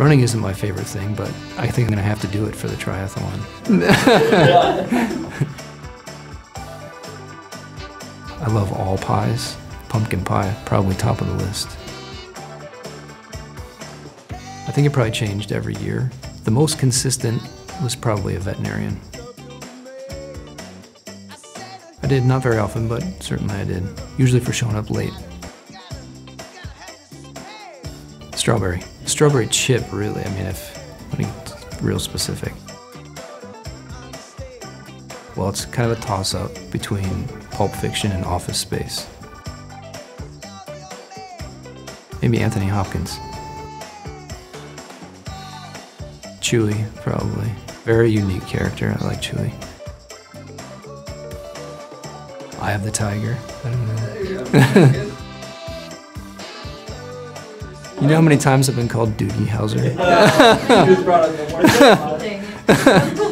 Running isn't my favorite thing, but I think I'm gonna have to do it for the triathlon. I love all pies. Pumpkin pie, probably top of the list. I think it probably changed every year. The most consistent was probably a veterinarian. I did, not very often, but certainly I did. Usually for showing up late. Strawberry. Strawberry chip, really. I mean, when it gets real specific. Well, it's kind of a toss-up between Pulp Fiction and Office Space. Maybe Anthony Hopkins. Chewie, probably. Very unique character, I like Chewie. Eye of the Tiger, I don't know. You know how many times I've been called Doogie Howser? You just brought up the